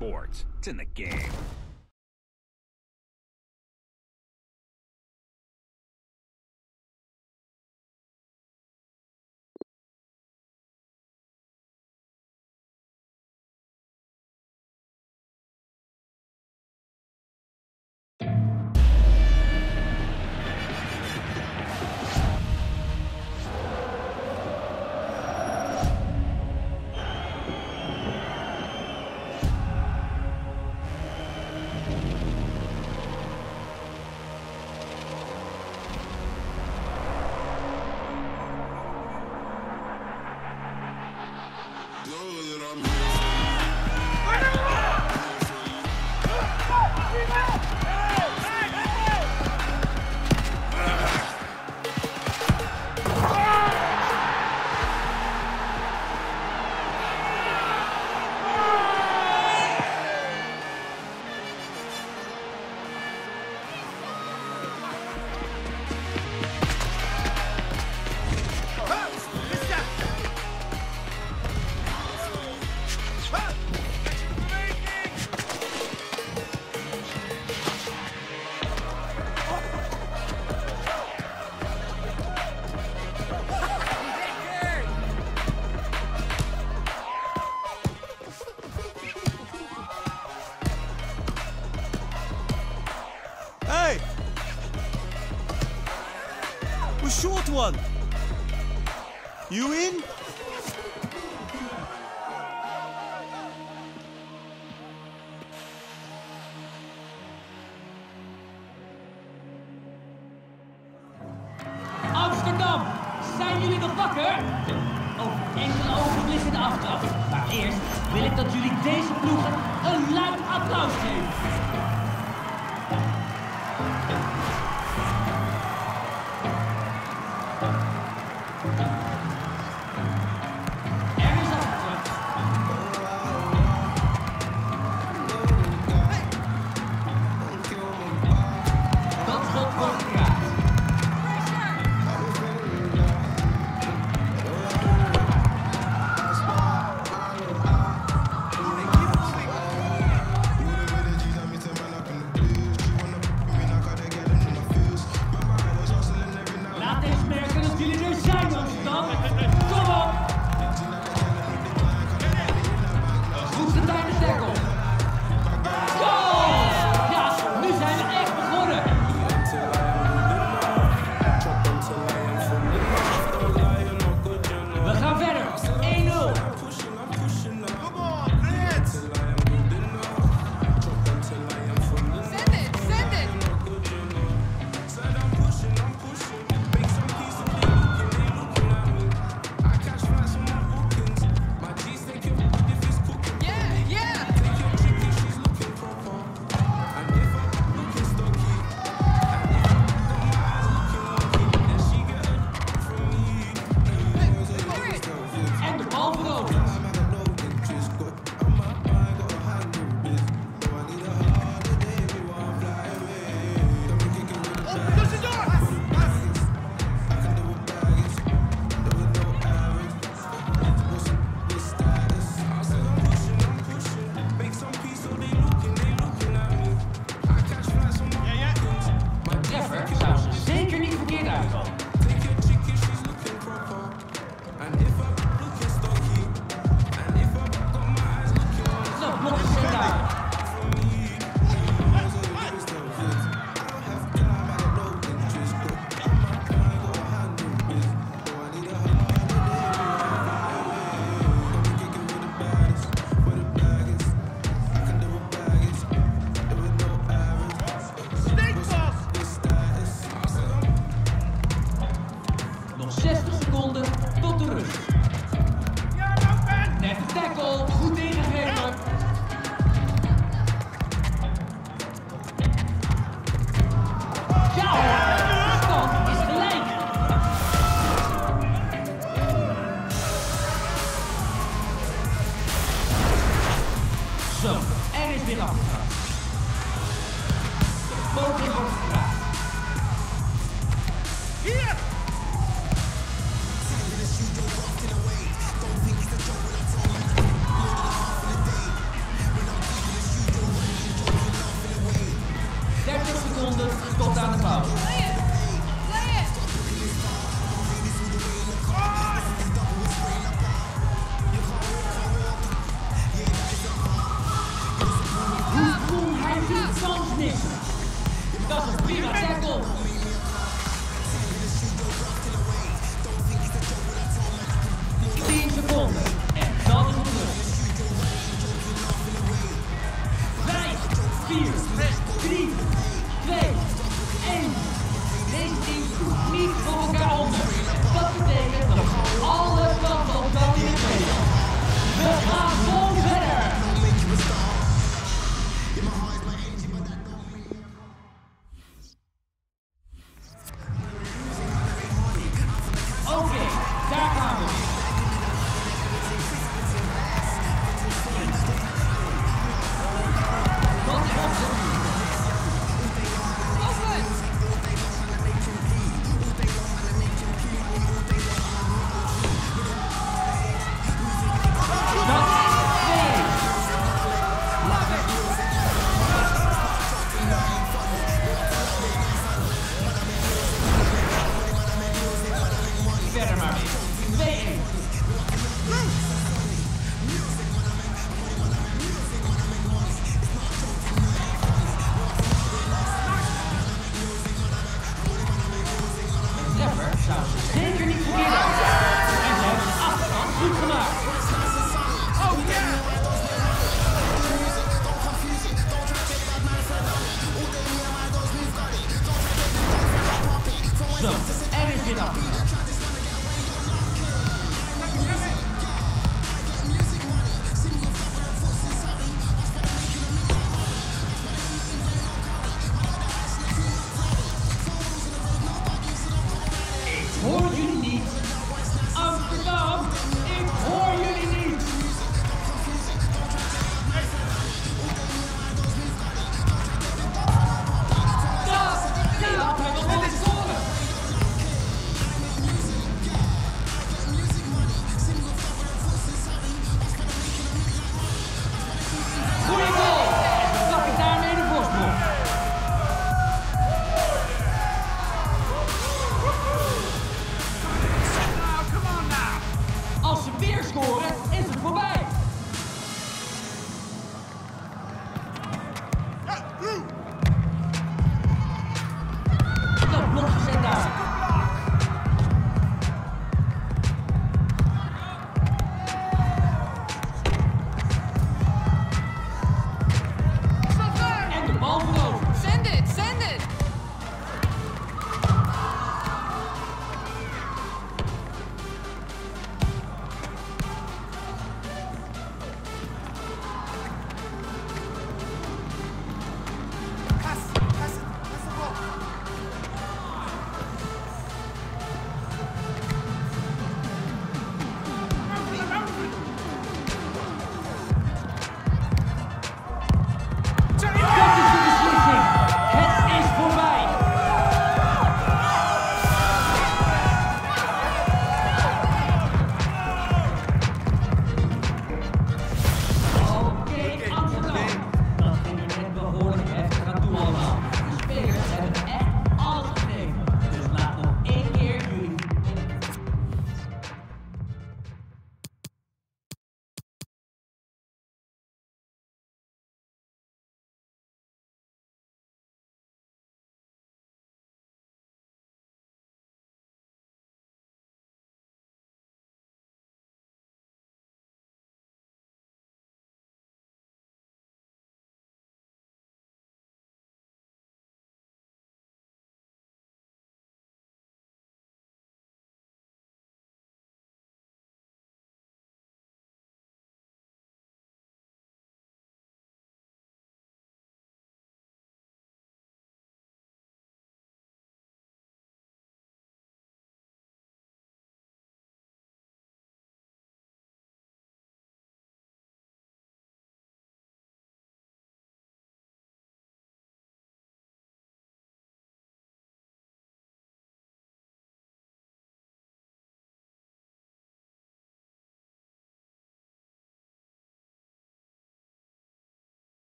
sports. It's in the game. Short one. You in? Amsterdam, zijn jullie er wakker? Over enkele ogenblikken de aftrap. Maar eerst wil ik dat jullie deze ploegen een luid applaus geven. Saunders got down the foul. Who has been something? Doesn't be a tackle.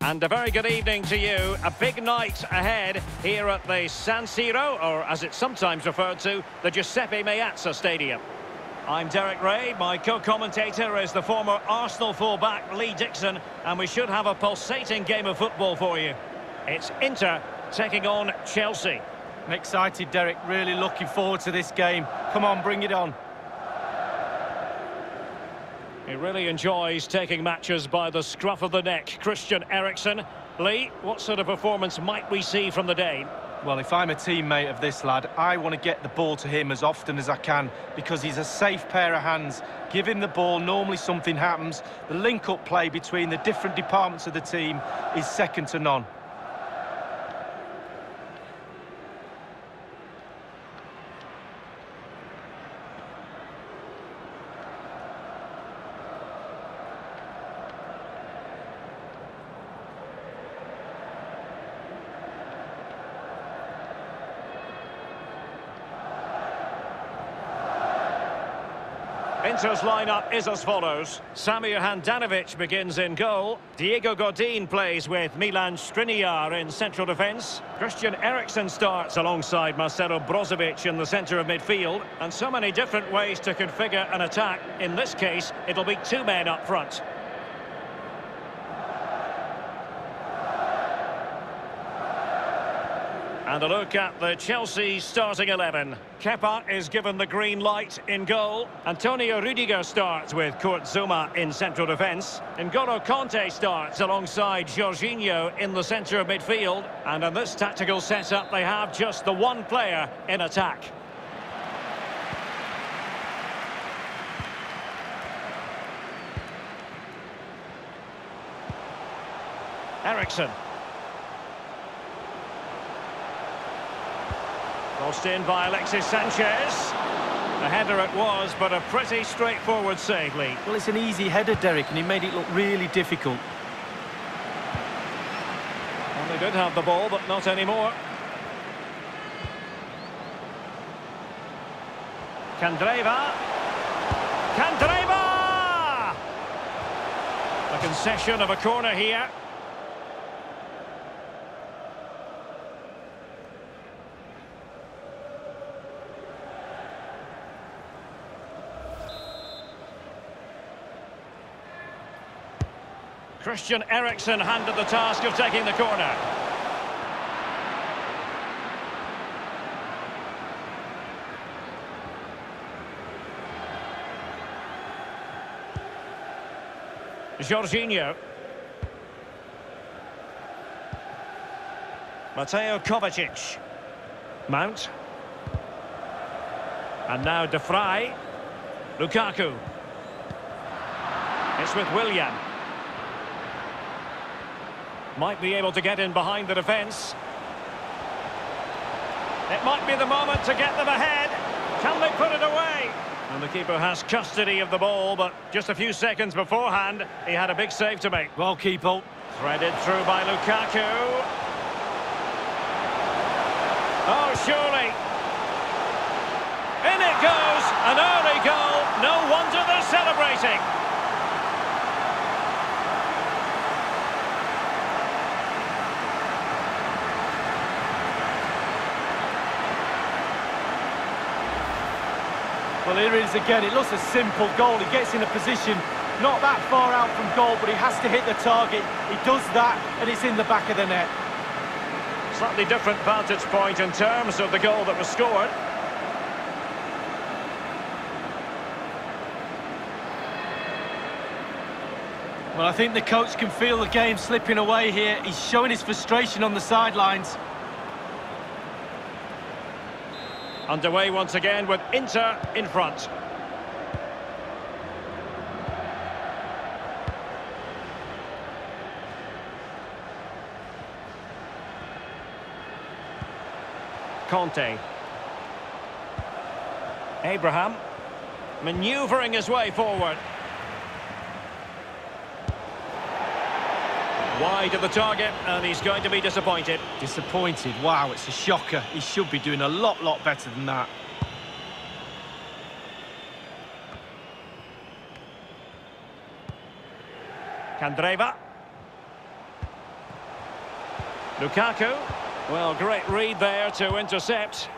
And a very good evening to you. A big night ahead here at the San Siro, or as it's sometimes referred to, the Giuseppe Meazza Stadium. I'm Derek Ray. My co-commentator is the former Arsenal fullback Lee Dixon, and we should have a pulsating game of football for you. It's Inter taking on Chelsea. I'm excited, Derek. Really looking forward to this game. Come on, bring it on. He really enjoys taking matches by the scruff of the neck. Christian Eriksen. Lee, what sort of performance might we see from the Dane? Well, if I'm a teammate of this lad, I want to get the ball to him as often as I can because he's a safe pair of hands. Give him the ball, normally something happens. The link-up play between the different departments of the team is second to none. Inter's lineup is as follows. Samir Handanovic begins in goal. Diego Godin plays with Milan Škriniar in central defence. Christian Eriksen starts alongside Marcelo Brozovic in the centre of midfield. And so many different ways to configure an attack. In this case, it'll be two men up front. And a look at the Chelsea starting 11. Kepa is given the green light in goal. Antonio Rudiger starts with Kurt Zuma in central defence. N'Golo Kante starts alongside Jorginho in the centre of midfield. And in this tactical setup, they have just the one player in attack. Ericsson. Crossed in by Alexis Sanchez. A header it was, but a pretty straightforward save, Lee. Well, it's an easy header, Derek, and he made it look really difficult. Well, they did have the ball, but not anymore. Candreva. Candreva! A concession of a corner here. Christian Eriksen handed the task of taking the corner. Jorginho. Mateo Kovacic. Mount. And now De Vrij. Lukaku. It's with William. Might be able to get in behind the defence. It might be the moment to get them ahead. Can they put it away? And the keeper has custody of the ball, but just a few seconds beforehand, he had a big save to make. Well, keeper. Threaded through by Lukaku. Oh, surely. In it goes, an early goal. No wonder they're celebrating. Well, here it is again. It looks a simple goal. He gets in a position not that far out from goal, but he has to hit the target. He does that, and it's in the back of the net. Slightly different vantage point in terms of the goal that was scored. Well, I think the coach can feel the game slipping away here. He's showing his frustration on the sidelines. Underway once again with Inter in front. Conte. Abraham. Manoeuvring his way forward. Wide of the target, and he's going to be disappointed. Disappointed? Wow, it's a shocker. He should be doing a lot better than that. Candreva. Lukaku. Well, great read there to intercept.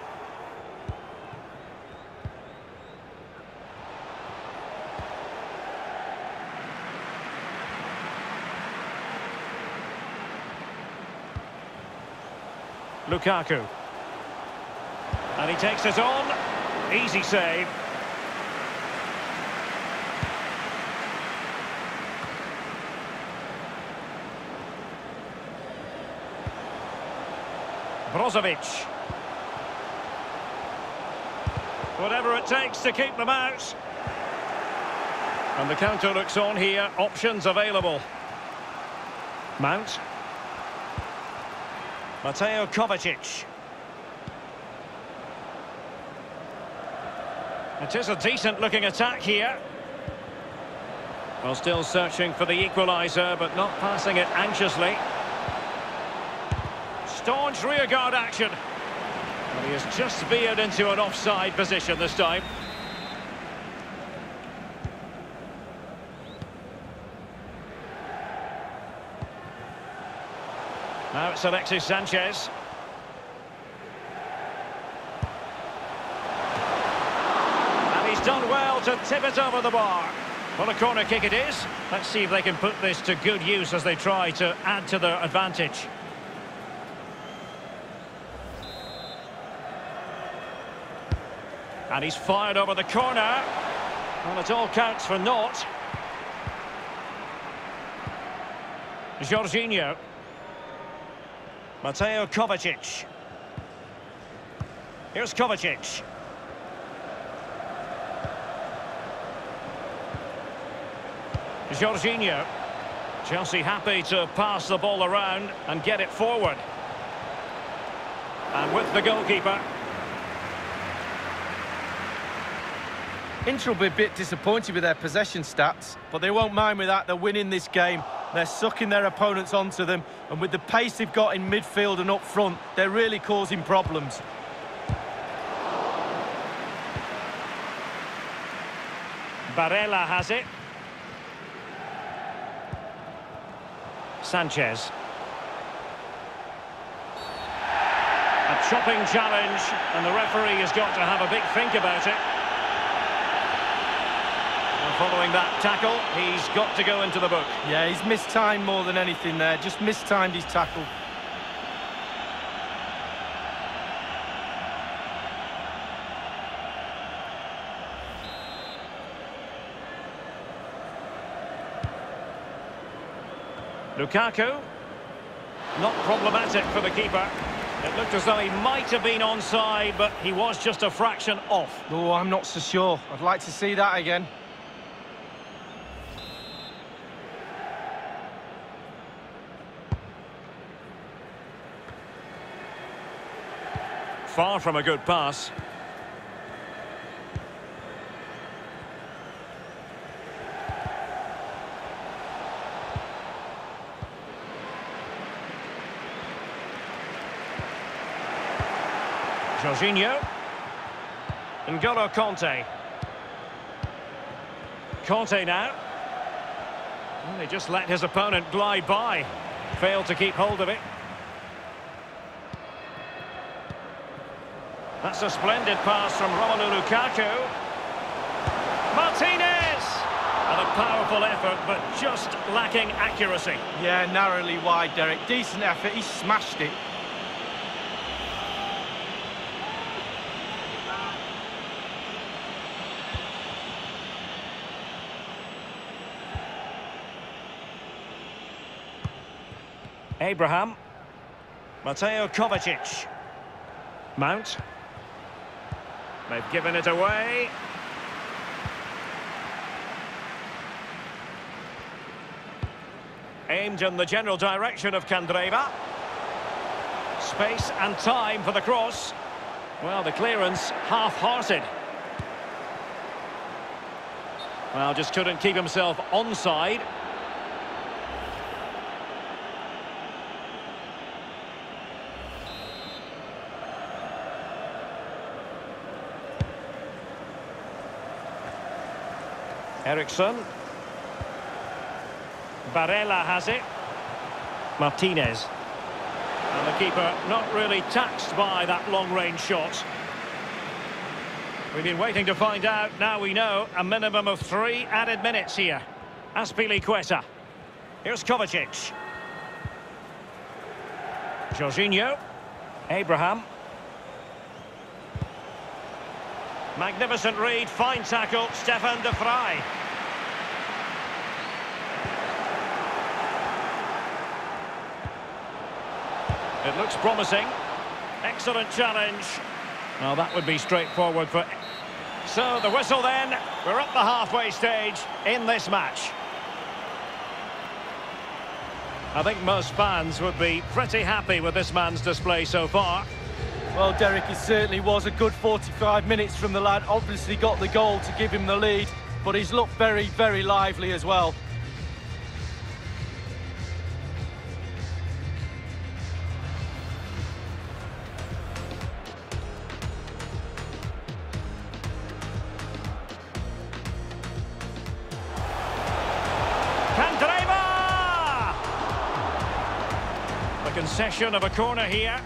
Lukaku. And he takes it on. Easy save. Brozovic. Whatever it takes to keep them out. And the counter looks on here. Options available. Mount. Mateo Kovacic. It is a decent-looking attack here. Well, still searching for the equaliser, but not passing it anxiously. Staunch rearguard action. And he has just veered into an offside position this time. Now it's Alexis Sanchez. And he's done well to tip it over the bar. Well, a corner kick it is. Let's see if they can put this to good use as they try to add to their advantage. And he's fired over the corner. Well, it all counts for naught. Jorginho. Mateo Kovacic. Here's Kovacic. Jorginho. Chelsea happy to pass the ball around and get it forward. And with the goalkeeper. Inter will be a bit disappointed with their possession stats, but they won't mind with that. They're winning this game. They're sucking their opponents onto them, and with the pace they've got in midfield and up front, they're really causing problems. Barella has it. Sanchez. A chopping challenge, and the referee has got to have a big think about it. Following that tackle, he's got to go into the book. Yeah, he's missed time more than anything there. Just mistimed his tackle. Lukaku. Not problematic for the keeper. It looked as though he might have been onside, but he was just a fraction off. Oh, I'm not so sure. I'd like to see that again. Far from a good pass. Jorginho. N'Golo Kante. Kante now. Well, they just let his opponent glide by. Failed to keep hold of it. That's a splendid pass from Romelu Lukaku. Martinez! And a powerful effort, but just lacking accuracy. Yeah, narrowly wide, Derek. Decent effort. He smashed it. Abraham. Mateo Kovacic. Mount. They've given it away. Aimed in the general direction of Candreva. Space and time for the cross. Well, the clearance half-hearted. Well, just couldn't keep himself onside. Ericsson. Barella has it. Martinez. And the keeper not really touched by that long-range shot. We've been waiting to find out. Now we know a minimum of 3 added minutes here. Azpilicueta. Here's Kovacic. Jorginho. Abraham. Magnificent read, fine tackle, Stefan de Vrij. It looks promising. Excellent challenge. Well, that would be straightforward for... So, the whistle then. We're at the halfway stage in this match. I think most fans would be pretty happy with this man's display so far. Well, Derek, it certainly was a good 45 minutes from the lad. Obviously got the goal to give him the lead, but he's looked very, very lively as well. Candreva! The concession of a corner here.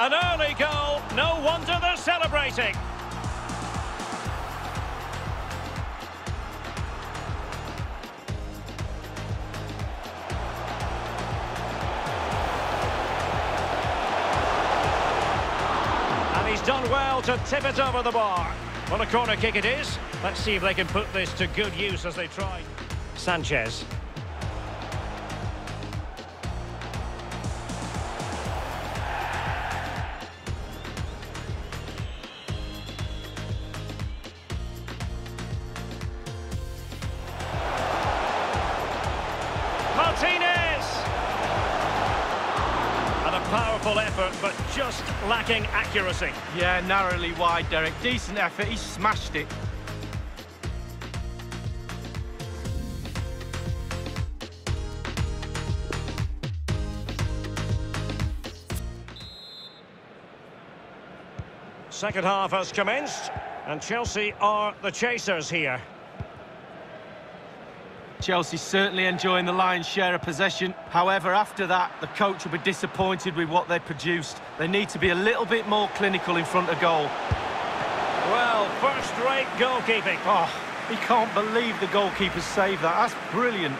An early goal, no wonder they're celebrating. And he's done well to tip it over the bar. Well, a corner kick it is. Let's see if they can put this to good use as they try. Sanchez. Martinez! And a powerful effort, but just lacking accuracy. Yeah, narrowly wide, Derek. Decent effort, he smashed it. Second half has commenced, and Chelsea are the chasers here. Chelsea certainly enjoying the lion's share of possession. However, after that, the coach will be disappointed with what they produced. They need to be a little bit more clinical in front of goal. Well, first-rate goalkeeping. Oh, he can't believe the goalkeeper saved that. That's brilliant.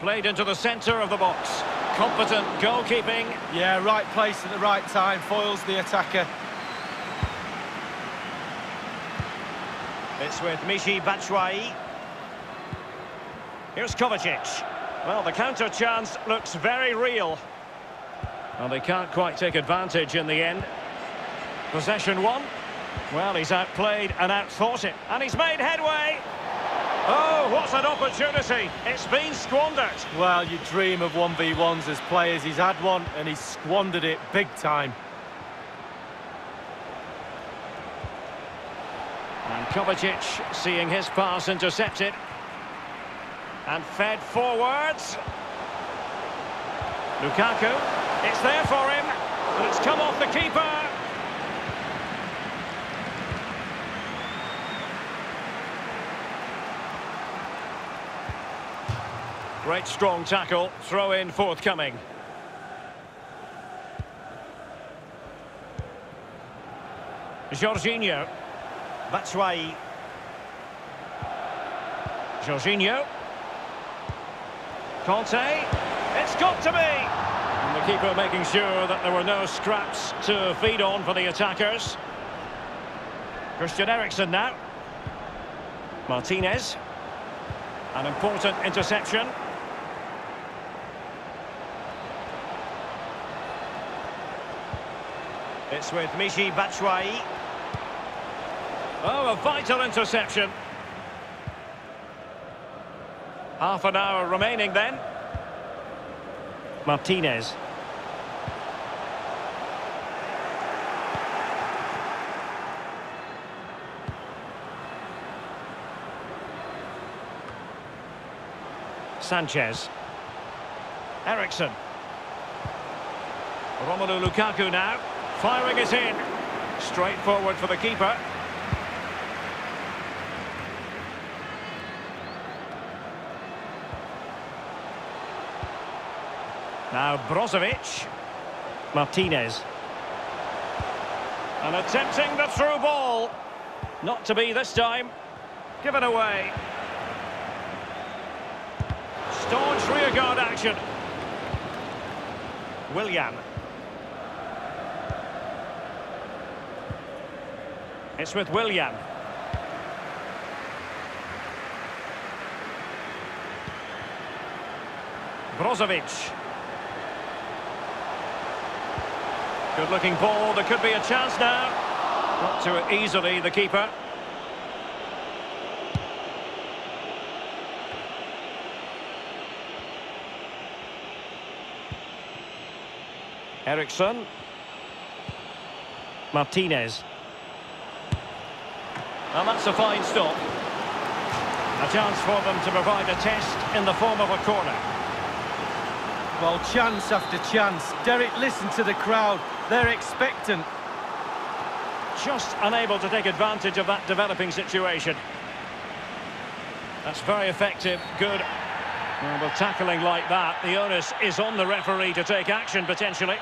Played into the centre of the box. Competent goalkeeping. Yeah, right place at the right time, foils the attacker. It's with Michy Batshuayi. Here's Kovacic. Well, the counter chance looks very real. Well, they can't quite take advantage in the end. Possession won. Well, he's outplayed and outthought it. And he's made headway. Oh, what an opportunity. It's been squandered. Well, you dream of 1v1s as players. He's had one and he's squandered it big time. And Kovacic seeing his pass intercepted. And fed forwards. Lukaku. It's there for him. But it's come off the keeper. Great strong tackle, throw in forthcoming. Jorginho. Batshuayi. Jorginho. Conte. It's got to be! And the keeper making sure that there were no scraps to feed on for the attackers. Christian Eriksen now. Martinez. An important interception. It's with Michy Batshuayi. Oh, a vital interception. Half an hour remaining then. Martinez. Sanchez. Ericsson. Romelu Lukaku now. Firing it in. Straight forward for the keeper. Now Brozovic. Martinez. And attempting the through ball. Not to be this time. Given away. Staunch rearguard action. Willian. It's with William. Brozovic. Good-looking ball. There could be a chance now. Not too easily, the keeper. Ericsson. Martinez. And that's a fine stop. A chance for them to provide a test in the form of a corner. Well, chance after chance. Derek, listen to the crowd. They're expectant. Just unable to take advantage of that developing situation. That's very effective. Good. Well, with tackling like that, the onus is on the referee to take action, potentially.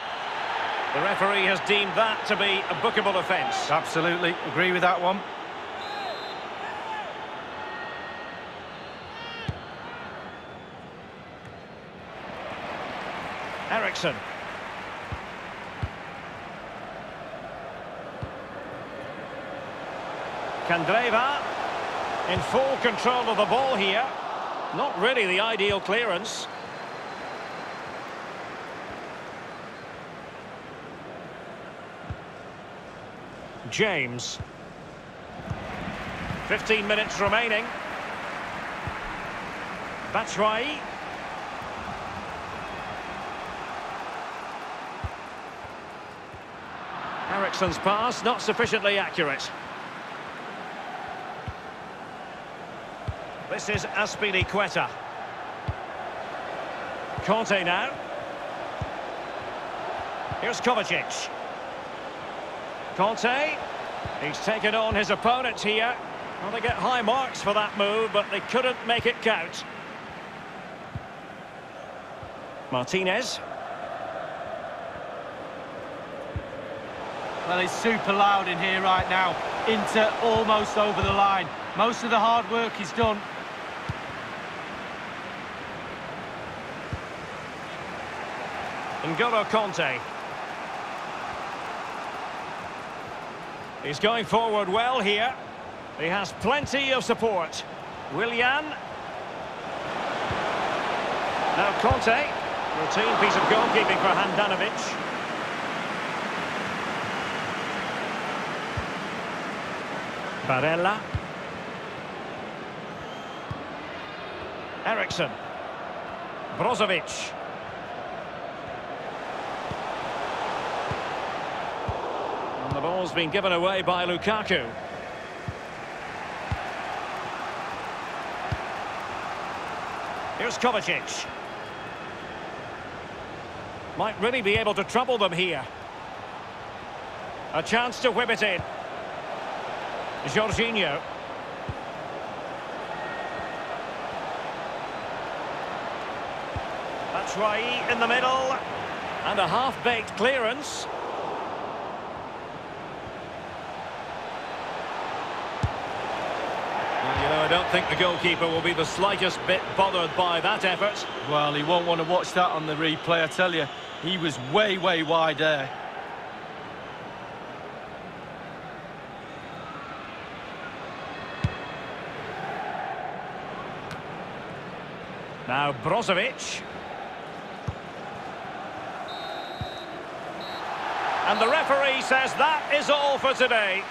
The referee has deemed that to be a bookable offence. Absolutely. Agree with that one. Ericsson. Candreva in full control of the ball here. Not really the ideal clearance. James. 15 minutes remaining. Batshuayi. Eriksson's pass not sufficiently accurate. This is Azpilicueta. Conte now. Here's Kovacic. Conte. He's taken on his opponents here. Well, they get high marks for that move, but they couldn't make it count. Martinez. Well, it's super loud in here right now. Inter almost over the line. Most of the hard work is done. N'Golo Kante. He's going forward well here. He has plenty of support. Willian. Now Conte. Routine piece of goalkeeping for Handanovic. Varela. Ericsson. Brozovic. And the ball's been given away by Lukaku. Here's Kovacic. Might really be able to trouble them here. A chance to whip it in. Jorginho. Batshuayi in the middle. And a half-baked clearance. Well, you know, I don't think the goalkeeper will be the slightest bit bothered by that effort. Well, he won't want to watch that on the replay, I tell you. He was way, way wide there. Now Brozovic. And the referee says that is all for today.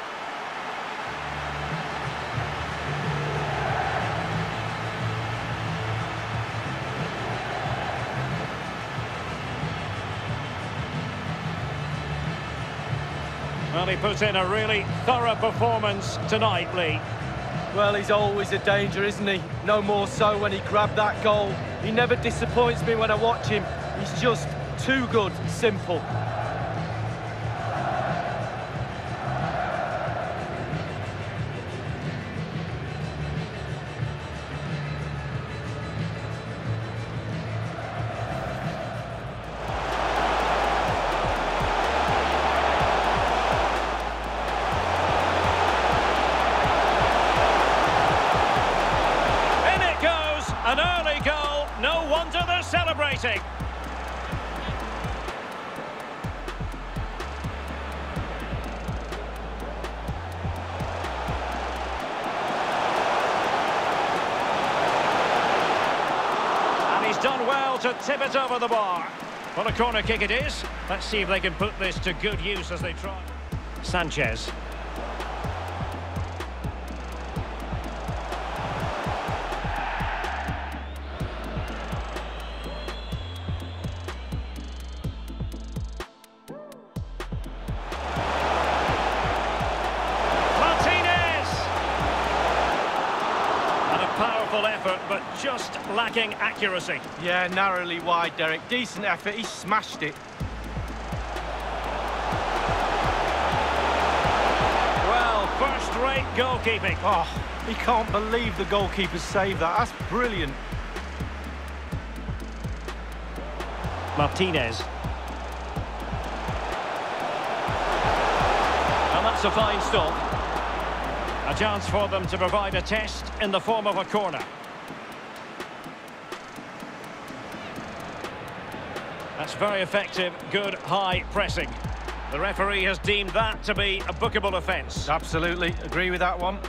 Well, he put in a really thorough performance tonight, Lee. Well, he's always a danger, isn't he? No more so when he grabbed that goal. He never disappoints me when I watch him. He's just too good, simple. An early goal, no wonder they're celebrating. And he's done well to tip it over the bar. Well, a corner kick it is. Let's see if they can put this to good use as they try. Sanchez. Effort, but just lacking accuracy. Yeah, narrowly wide, Derek. Decent effort, he smashed it. Well, first-rate goalkeeping. Oh, he can't believe the goalkeeper saved that. That's brilliant. Martinez. And that's a fine stop. A chance for them to provide a test in the form of a corner. That's very effective, good high pressing. The referee has deemed that to be a bookable offence. Absolutely, agree with that one.